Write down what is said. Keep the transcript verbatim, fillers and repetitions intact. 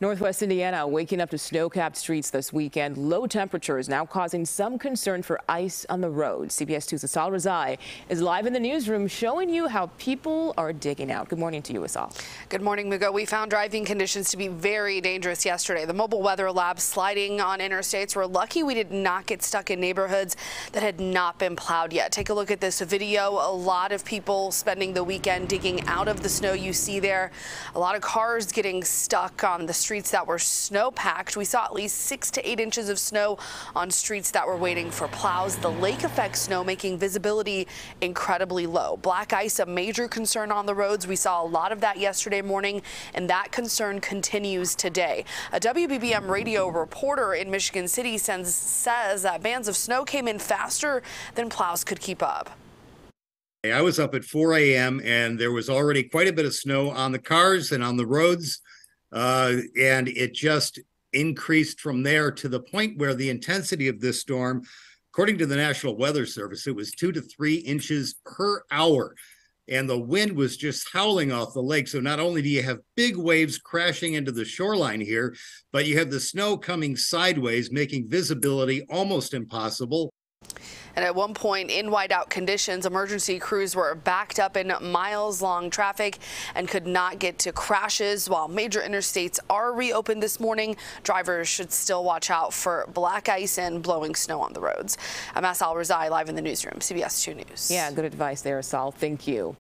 Northwest Indiana waking up to snow-capped streets this weekend. Low temperatures now causing some concern for ice on the road. C B S two's Asal Rezai is live in the newsroom showing you how people are digging out. Good morning to you, Asal. Good morning, Migo. We found driving conditions to be very dangerous yesterday. The mobile weather lab sliding on interstates. We're lucky we did not get stuck in neighborhoods that had not been plowed yet. Take a look at this video. A lot of people spending the weekend digging out of the snow you see there. A lot of cars getting stuck on the street. Streets that were snow-packed. We saw at least six to eight inches of snow on streets that were waiting for plows. The lake effect snow making visibility incredibly low. Black ice, a major concern on the roads. We saw a lot of that yesterday morning, and that concern continues today. A W B B M radio reporter in Michigan City sends, says that bands of snow came in faster than plows could keep up. I was up at four A M and there was already quite a bit of snow on the cars and on the roads. Uh, and it just increased from there to the point where the intensity of this storm, according to the National Weather Service, it was two to three inches per hour. And the wind was just howling off the lake. So not only do you have big waves crashing into the shoreline here, but you have the snow coming sideways, making visibility almost impossible. And at one point, in whiteout conditions, emergency crews were backed up in miles-long traffic and could not get to crashes. While major interstates are reopened this morning, drivers should still watch out for black ice and blowing snow on the roads. I'm Asal Rezai, live in the newsroom, C B S two News. Yeah, good advice there, Asal. Thank you.